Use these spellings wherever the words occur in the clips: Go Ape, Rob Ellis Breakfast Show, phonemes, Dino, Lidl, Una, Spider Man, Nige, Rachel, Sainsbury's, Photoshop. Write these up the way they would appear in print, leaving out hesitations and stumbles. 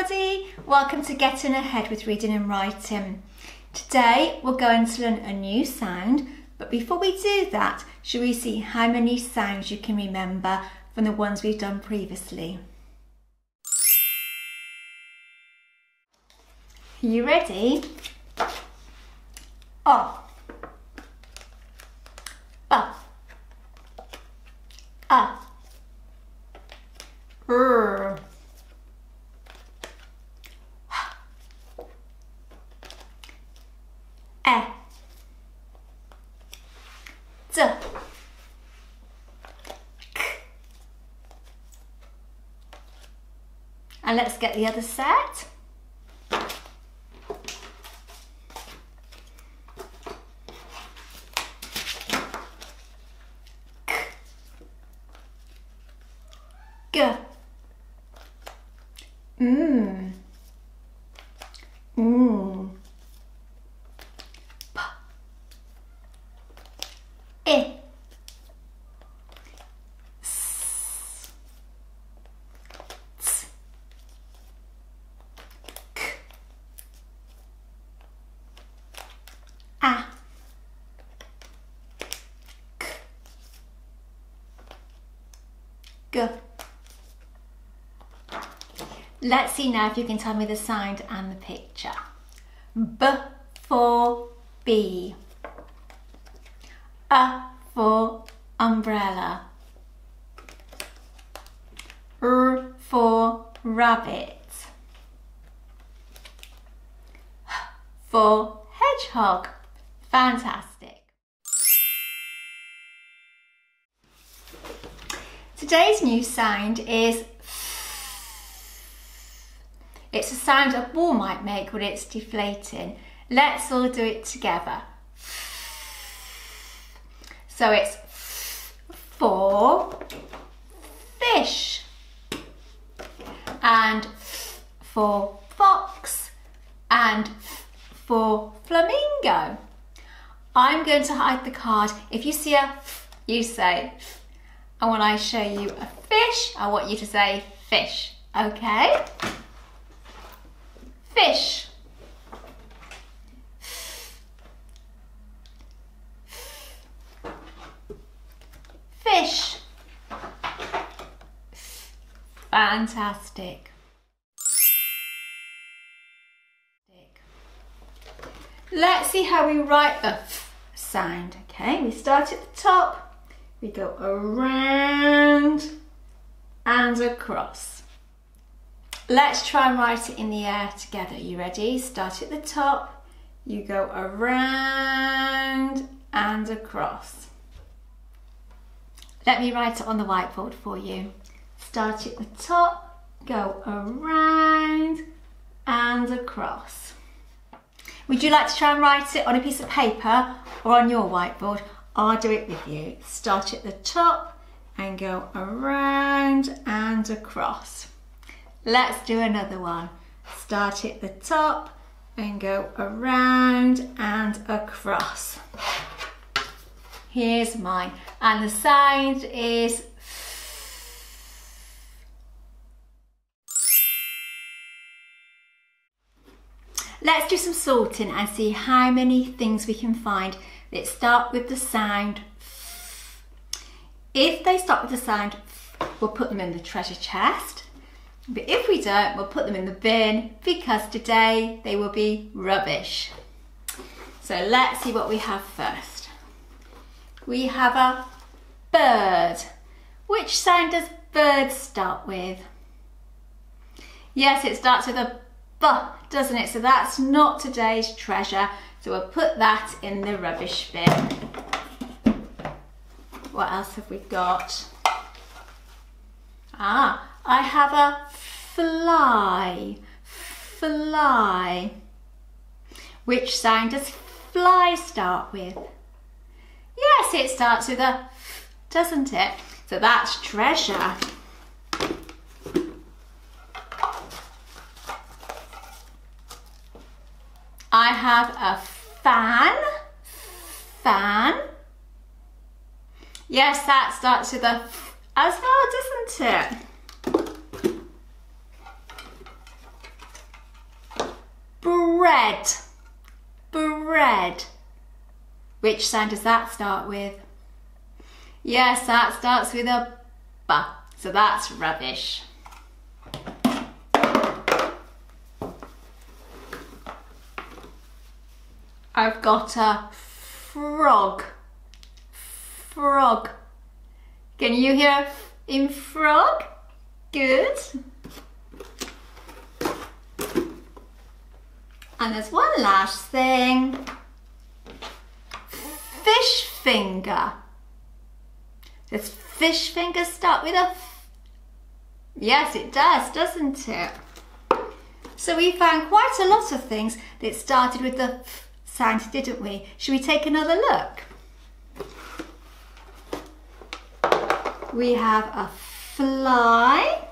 everybody, welcome to Getting Ahead with Reading and Writing. Today we're going to learn a new sound, but before we do that, shall we see how many sounds you can remember from the ones we've done previously? You ready? O, B, A, R, E, D, K. And let's get the other set. G, M, N, P, E, S, T, K, A, K, G. Let's see now if you can tell me the sound and the picture. B for bee. A for umbrella. R for rabbit. H for hedgehog. Fantastic. Today's new sound is it's a sound a ball might make when it's deflating. Let's all do it together. So it's for fish, and for fox, and for flamingo. I'm going to hide the card. If you see a you say, and when I show you a fish, I want you to say fish, okay? Fish. Fish. Fantastic. Let's see how we write the f sound, okay? We start at the top, we go around and across. Let's try and write it in the air together. You ready? Start at the top, you go around and across. Let me write it on the whiteboard for you. Start at the top, go around and across. Would you like to try and write it on a piece of paper or on your whiteboard? I'll do it with you. Start at the top and go around and across. Let's do another one. Start at the top and go around and across. Here's mine. And the sound is Let's do some sorting and see how many things we can find that start with the sound f. If they start with the sound f, we'll put them in the treasure chest. But if we don't, we'll put them in the bin because today they will be rubbish. So let's see what we have first. We have a bird. Which sound does bird start with? Yes, it starts with a B, doesn't it? So that's not today's treasure. So we'll put that in the rubbish bin. What else have we got? Ah. I have a fly, fly. Which sound does fly start with? Yes, it starts with a f, doesn't it? So that's treasure. I have a fan, fan. Yes, that starts with a f as well, doesn't it? bread, bread. Which sound does that start with? Yes, that starts with a B, so that's rubbish. I've got a frog, frog. Can you hear in frog? Good. And there's one last thing. Fish finger. Does fish finger start with a F? Yes, it does, doesn't it? So we found quite a lot of things that started with the F sound, didn't we? Should we take another look? We have a fly,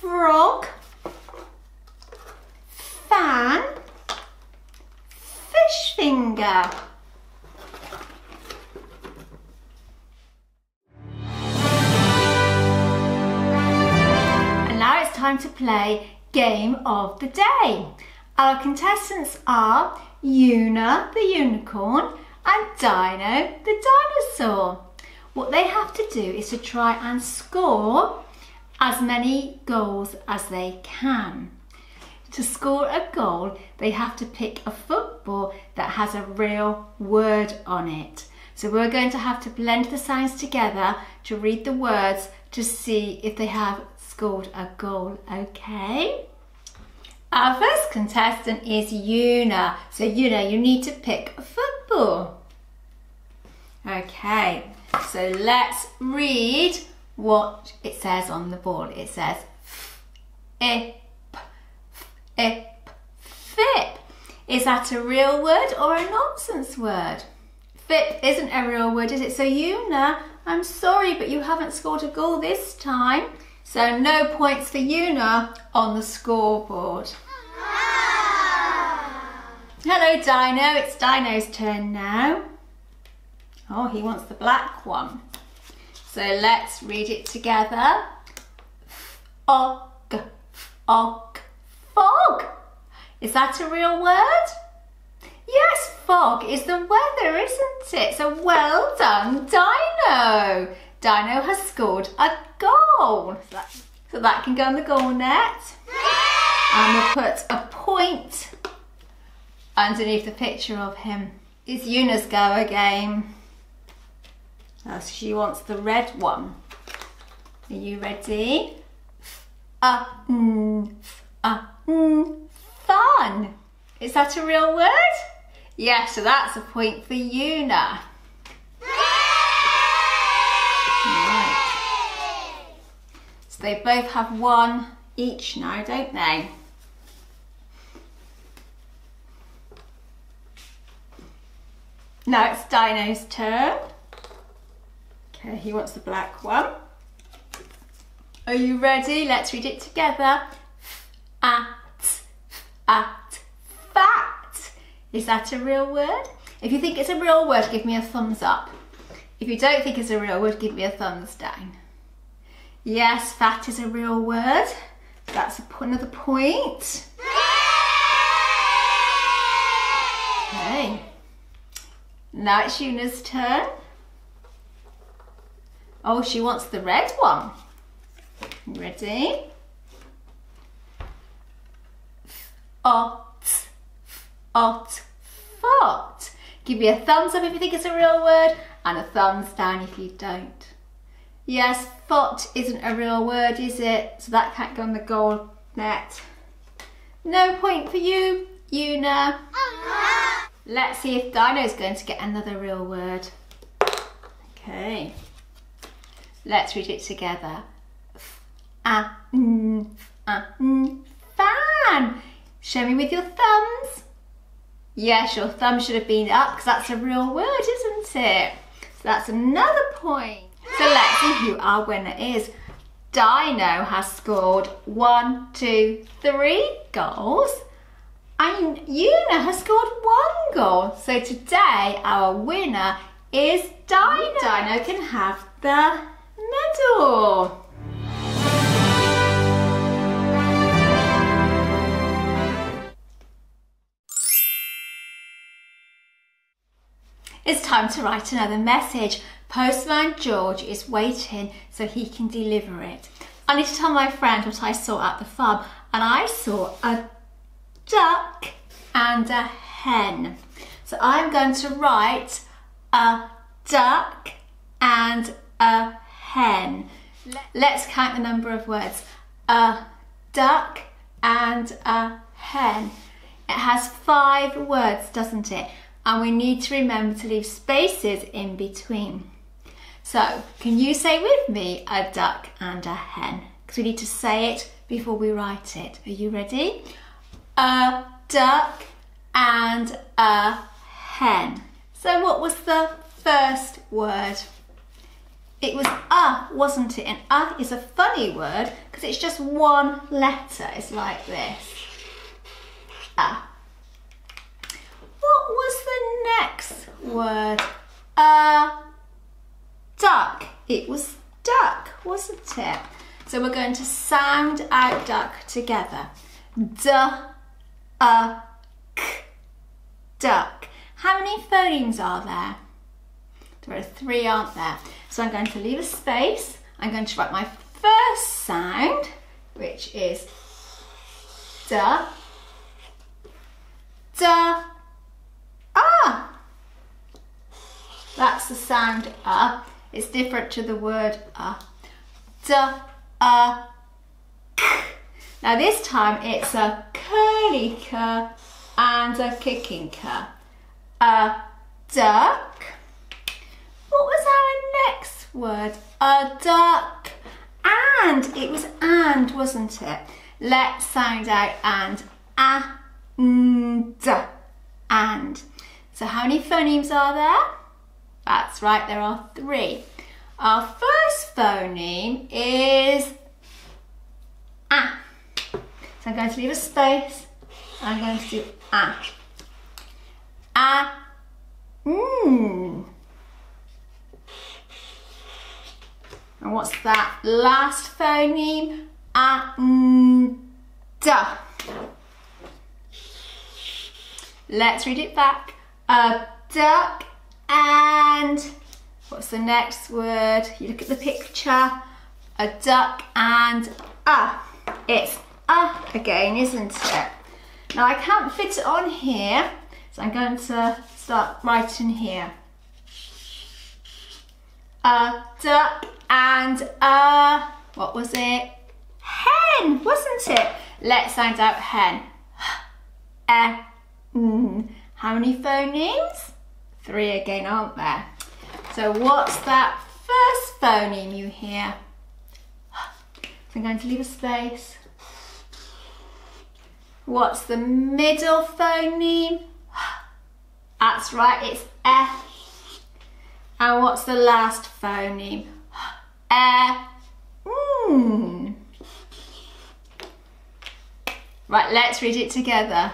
frog, fan, fish finger. Time to play Game of the Day. Our contestants are Una the Unicorn and Dino the Dinosaur. What they have to do is to try and score as many goals as they can. To score a goal, they have to pick a football that has a real word on it. So we're going to have to blend the sounds together to read the words to see if they have scored a goal, okay? Our first contestant is Una. So Una, you need to pick a football. Okay, so let's read what it says on the board. It says fip, fip. Is that a real word or a nonsense word? Fip isn't a real word, is it? So Una, I'm sorry, but you haven't scored a goal this time. So no points for Una on the scoreboard. Hello Dino, it's Dino's turn now. Oh, he wants the black one. So let's read it together. Fog, fog, fog. Is that a real word? Yes, fog is the weather, isn't it? So well done Dino. Dino has scored a goal. So that can go on the goal net. Yay! And we'll put a point underneath the picture of him. It's Una's go again. She wants the red one. Are you ready? Fun. Is that a real word? Yeah, so that's a point for Una. They both have one each now, don't they? Now it's Dino's turn. Okay, he wants the black one. Are you ready? Let's read it together. Fat. Is that a real word? If you think it's a real word, give me a thumbs up. If you don't think it's a real word, give me a thumbs down. Yes, fat is a real word. That's another point. Okay. Now it's Una's turn. Oh, she wants the red one. Ready? Ot, ot, fot. Give me a thumbs up if you think it's a real word and a thumbs down if you don't. Yes, fot isn't a real word, is it? So that can't go on the goal net. No point for you, Una. Let's see if Dino's going to get another real word. Okay. Let's read it together. Fan. Show me with your thumbs. Yes, your thumb should have been up because that's a real word, isn't it? So that's another point. So let's see who our winner is. Dino has scored 1, 2, 3 goals and Una has scored 1 goal. So today our winner is Dino. Dino can have the medal. It's time to write another message. Postman George is waiting so he can deliver it. I need to tell my friend what I saw at the farm, and I saw a duck and a hen. So I'm going to write a duck and a hen. Let's count the number of words. A duck and a hen. It has 5 words, doesn't it? And we need to remember to leave spaces in between. So, can you say with me, a duck and a hen? Because we need to say it before we write it. Are you ready? A duck and a hen. So what was the first word? It was wasn't it? And is a funny word because it's just one letter. It's like this. What was the next word? Duck. It was duck, wasn't it? So we're going to sound out duck together. D-U-C, duck. How many phonemes are there? There are 3, aren't there? So I'm going to leave a space. I'm going to write my first sound, which is duh. Duh. Ah! That's the sound It's different to the word Duh. Now this time it's a curly cur and a kicking cur. A duck. What was our next word? A duck. And. It was and, wasn't it? Let's sound out and. And. So how many phonemes are there? That's right, there are 3. Our first phoneme is ah. So I'm going to leave a space. I'm going to do ah. Ah. And what's that last phoneme? Ah. Duh. Let's read it back. A duck and what's the next word? You look at the picture. A duck and a. It's a again, isn't it? Now I can't fit it on here, so I'm going to start writing here. A duck and a. What was it? Hen, wasn't it? Let's sound out hen. How many phonemes? 3 again, aren't there? So what's that first phoneme you hear? So I'm going to leave a space. What's the middle phoneme? That's right, it's eh. And what's the last phoneme? Eh. Right, let's read it together.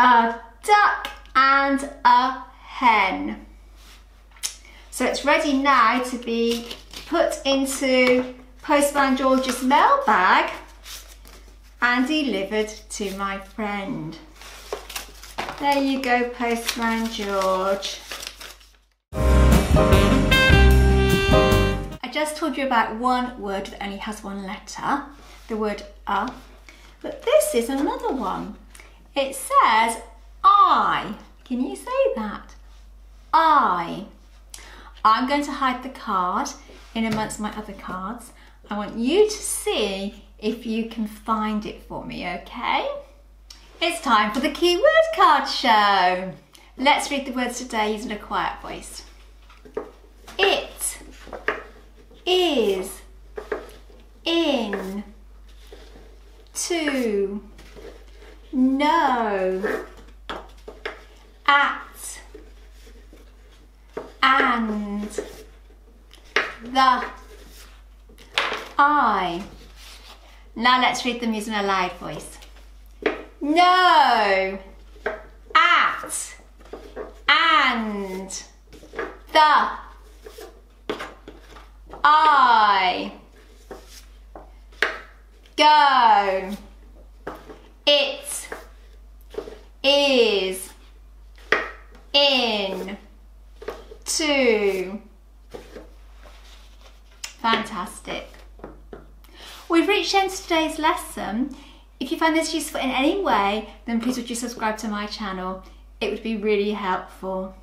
A duck and a hen. So it's ready now to be put into Postman George's mailbag and delivered to my friend. There you go, Postman George. I just told you about one word that only has one letter, the word but this is another one. It says I. Can you say that? I. I'm going to hide the card in amongst my other cards. I want you to see if you can find it for me, okay? It's time for the keyword card show. Let's read the words today using a quiet voice. It. Is. In. To. No. At. And. The. I. Now let's read them using a loud voice. No. At. And. The. I. Go. It. Is. In. two. Fantastic. We've reached the end of today's lesson. If you find this useful in any way, then please would you subscribe to my channel. It would be really helpful.